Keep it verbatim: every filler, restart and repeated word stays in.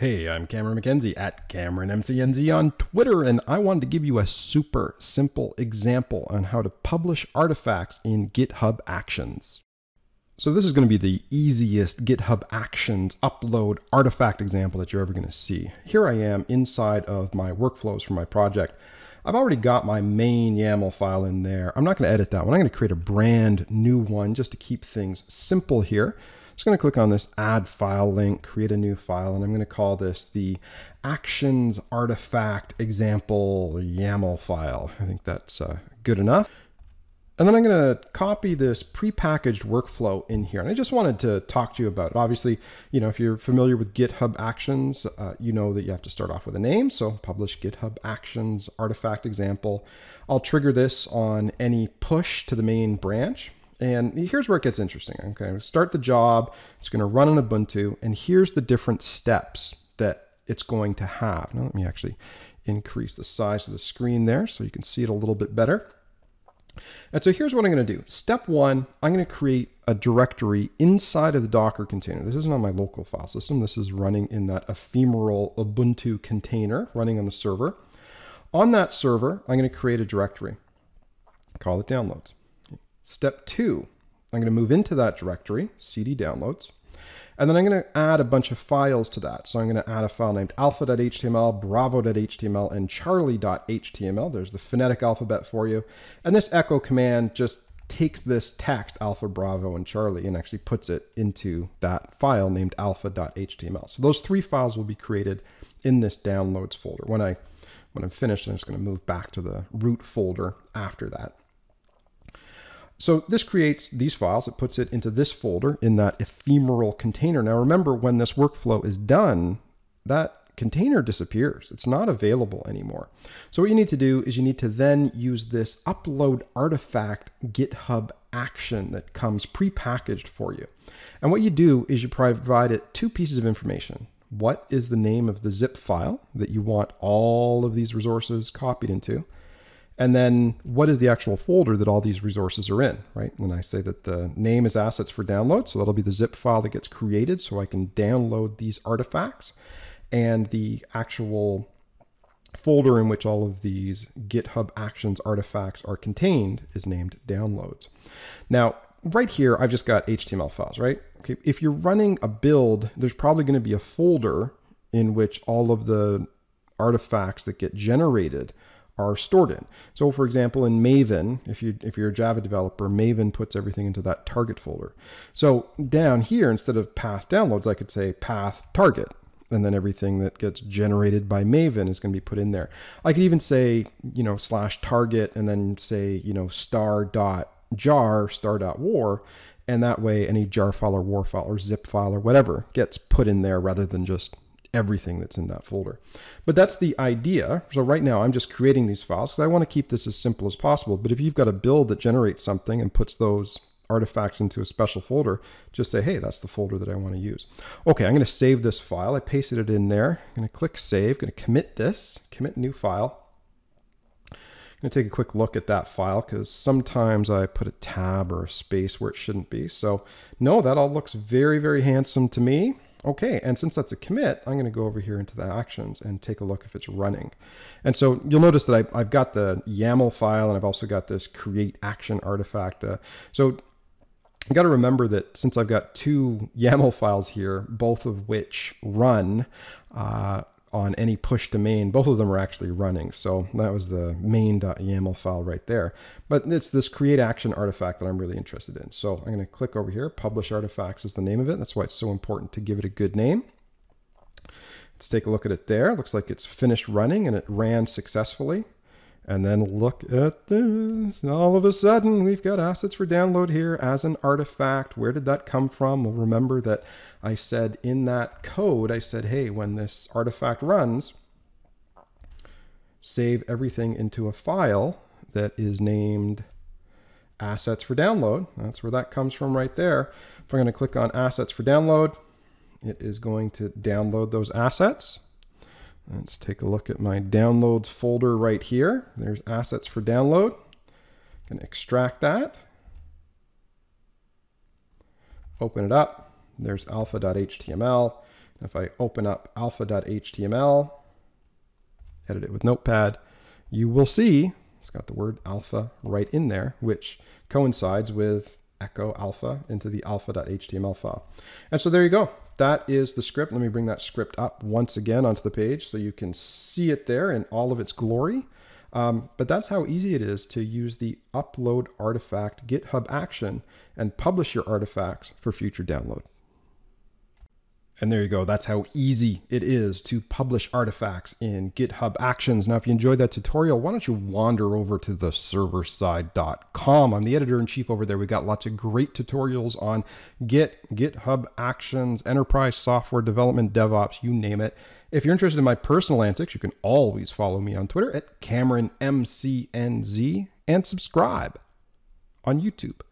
Hey, I'm Cameron McKenzie at Cameron M C N Z on Twitter, and I wanted to give you a super simple example on how to publish artifacts in GitHub Actions. So this is going to be the easiest GitHub Actions upload artifact example that you're ever going to see. Here I am inside of my workflows for my project. I've already got my main YAML file in there. I'm not going to edit that one. I'm going to create a brand new one just to keep things simple here. Just going to click on this add file link, create a new file, and I'm going to call this the actions artifact example YAML file. I think that's uh, good enough. And then I'm going to copy this prepackaged workflow in here. And I just wanted to talk to you about it. Obviously, you know, if you're familiar with GitHub Actions, uh, you know that you have to start off with a name. So publish GitHub Actions artifact example. I'll trigger this on any push to the main branch. And here's where it gets interesting. Okay, start the job. It's going to run on Ubuntu, and here's the different steps that it's going to have. Now let me actually increase the size of the screen there so you can see it a little bit better. And so here's what I'm going to do. Step one, I'm going to create a directory inside of the Docker container. This isn't on my local file system. This is running in that ephemeral Ubuntu container running on the server. On that server, I'm going to create a directory. Call it downloads. Step two, I'm going to move into that directory, cd downloads, and then I'm going to add a bunch of files to that. So I'm going to add a file named alpha dot H T M L, bravo dot H T M L, and charlie dot H T M L. There's the phonetic alphabet for you. And this echo command just takes this text, alpha, bravo, and charlie, and actually puts it into that file named alpha dot H T M L. So those three files will be created in this downloads folder. When, I, when I'm finished, I'm just going to move back to the root folder after that. So this creates these files. It puts it into this folder in that ephemeral container. Now remember, when this workflow is done, that container disappears. It's not available anymore. So what you need to do is you need to then use this upload artifact GitHub action that comes prepackaged for you. And what you do is you provide it two pieces of information. What is the name of the zip file that you want all of these resources copied into? And then what is the actual folder that all these resources are in, right? And I say that the name is assets for download. So that'll be the zip file that gets created so I can download these artifacts, and the actual folder in which all of these GitHub Actions artifacts are contained is named downloads. Now, right here, I've just got H T M L files, right? Okay. If you're running a build, there's probably going to be a folder in which all of the artifacts that get generated are stored in. So for example, in Maven, if, you, if you're a Java developer, Maven puts everything into that target folder. So down here, instead of path downloads, I could say path target, and then everything that gets generated by Maven is going to be put in there. I could even say, you know, slash target, and then say, you know, star dot jar, star dot war, and that way any jar file or war file or zip file or whatever gets put in there rather than just everything that's in that folder. But that's the idea. So right now I'm just creating these files because I want to keep this as simple as possible. But if you've got a build that generates something and puts those artifacts into a special folder, just say, hey, that's the folder that I want to use. Okay, I'm going to save this file. I pasted it in there. I'm going to click save, going to commit this, commit new file. I'm going to take a quick look at that file because sometimes I put a tab or a space where it shouldn't be. So no, that all looks very, very handsome to me. Okay, and since that's a commit, I'm going to go over here into the actions and take a look if it's running. And so you'll notice that I've, I've got the YAML file, and I've also got this create action artifact. Uh, so you got to remember that since I've got two YAML files here, both of which run uh, on any push to main, both of them are actually running. So that was the main.yaml file right there. But it's this create action artifact that I'm really interested in. So I'm going to click over here. Publish artifacts is the name of it. That's why it's so important to give it a good name. Let's take a look at it there. It looks like it's finished running and it ran successfully. And then look at this. All of a sudden, we've got assets for download here as an artifact. Where did that come from? Well, remember that I said in that code, I said, hey, when this artifact runs, save everything into a file that is named assets for download. That's where that comes from right there. If I'm going to click on assets for download, it is going to download those assets. Let's take a look at my downloads folder right here. There's assets for download. I'm going to extract that. Open it up. There's alpha dot H T M L. If I open up alpha dot H T M L, edit it with Notepad, you will see it's got the word alpha right in there, which coincides with echo alpha into the alpha dot H T M L file. And so there you go. That is the script. Let me bring that script up once again onto the page so you can see it there in all of its glory. Um, but that's how easy it is to use the upload artifact GitHub action and publish your artifacts for future download. And there you go. That's how easy it is to publish artifacts in GitHub Actions. Now, if you enjoyed that tutorial, why don't you wander over to the server side dot com. I'm the editor-in-chief over there. We've got lots of great tutorials on Git, GitHub Actions, enterprise software development, DevOps, you name it. If you're interested in my personal antics, you can always follow me on Twitter at Cameron M C N Z and subscribe on YouTube.